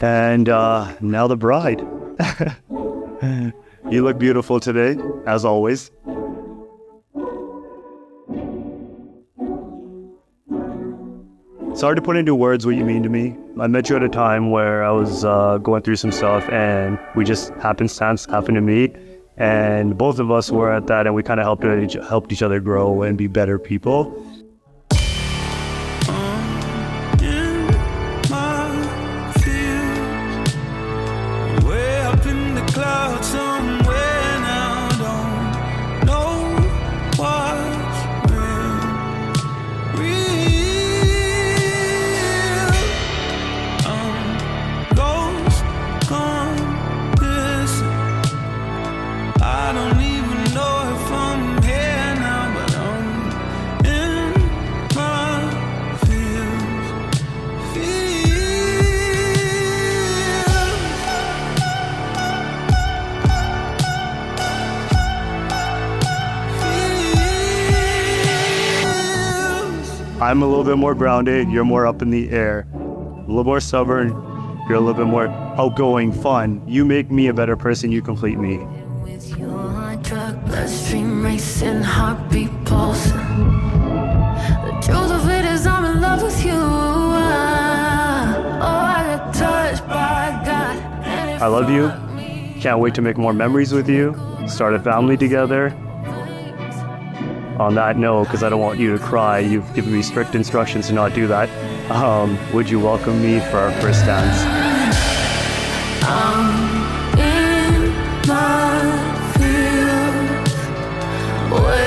And now the bride. You look beautiful today, as always. It's hard to put into words what you mean to me. I met you at a time where I was going through some stuff, and we just happenstance happened to meet, and both of us were at that, and we kind of helped each other grow and be better people. I'm a little bit more grounded, you're more up in the air. A little more stubborn, you're a little bit more outgoing, fun. You make me a better person, you complete me. With your drug, bloodstream racing, heartbeat pulsing. The truth of it is I'm in love with you. I got touched by God. I love you. Can't wait to make more memories with you. Start a family together. On that note, because I don't want you to cry, you've given me strict instructions to not do that. Would you welcome me for our first dance? I'm in my field.